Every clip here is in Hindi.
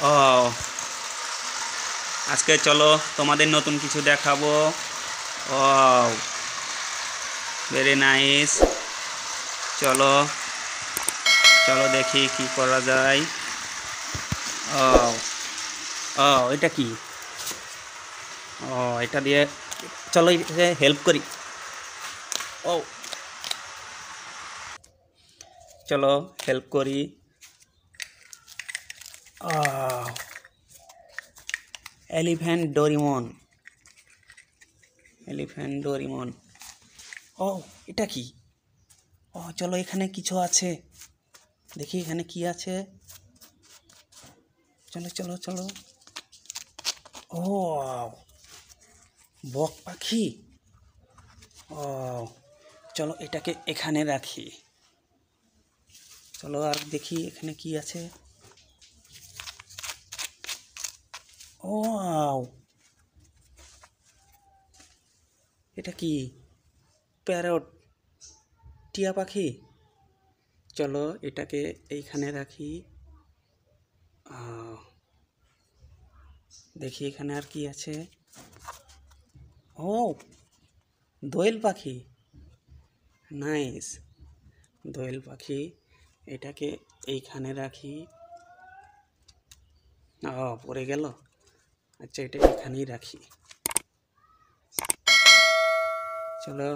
ओ आज के चलो तुम्हारे नतून किछु देखाबो। Oh very nice. चलो चलो देखी की करा जाए। ओ ओ एटा की? ओ एटा दिए चलो हेल्प करी। ओ चलो हेल्प करी। Elephant Doraemon. ओ इटा की? ओ चलो एखाने किछु आछे देखी एखाने की आछे। चलो चलो चलो। ओ बक पाखी। ओ चलो एटाके एखाने राखी। चलो और देखी एखाने की आछे। वाओ এটা কি? প্যারট, টিয়া পাখি। চলো এটাকে এইখানে রাখি। দেখি এখানে আর কি আছে। ও দোয়েল পাখি। নাইস দোয়েল পাখি। এটাকে এইখানে রাখি। ও পড়ে গেল। अच्छा ये एखने रखी। चलो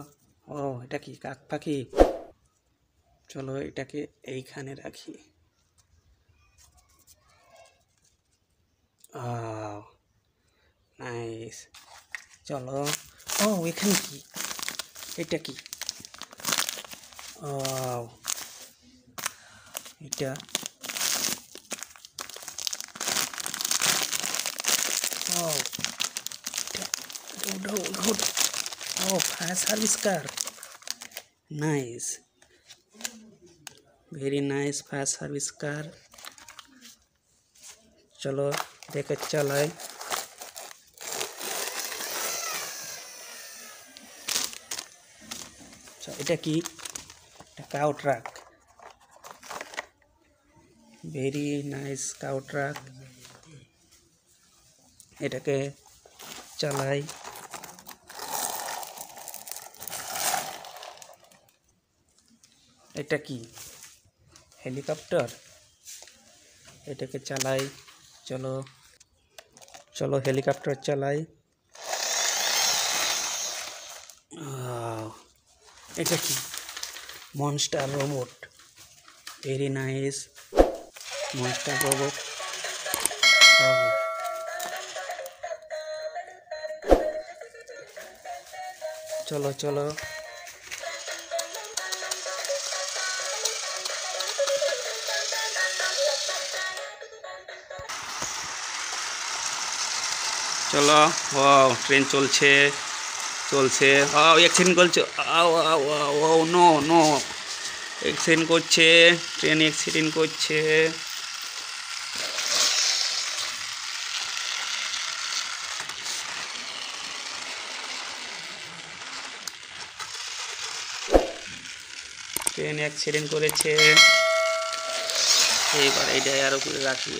ओ एटा कि? काक पाखी। चलो एटाके एइखाने रखी। Wow nice. चलो ओ एखाने कि? एटा कि? वाओ एटा। Oh good. Oh fire service car. Nice very nice fire service car. चलो देखे चलाए। এটা কি? Cow truck. Very nice cow truck. এটাকে চালাই। এটা কি? হেলিকপ্টার। এটাকে চালাই। চলো চলো হেলিকপ্টার চালাই। এটা কি? Monster robot. Very nice monster robot. चलो चलो चलो। वाओ ट्रेन चलছে। आओ एक्सीडेंट করছে। आओ आओ आओ नो नो एक्सीडेंट করছে। ট্রেন एक्सीडेंट করছে। ট্রেন অ্যাক্সিডেন্ট করেছে। এইবার এটাই আরো করে রাখি।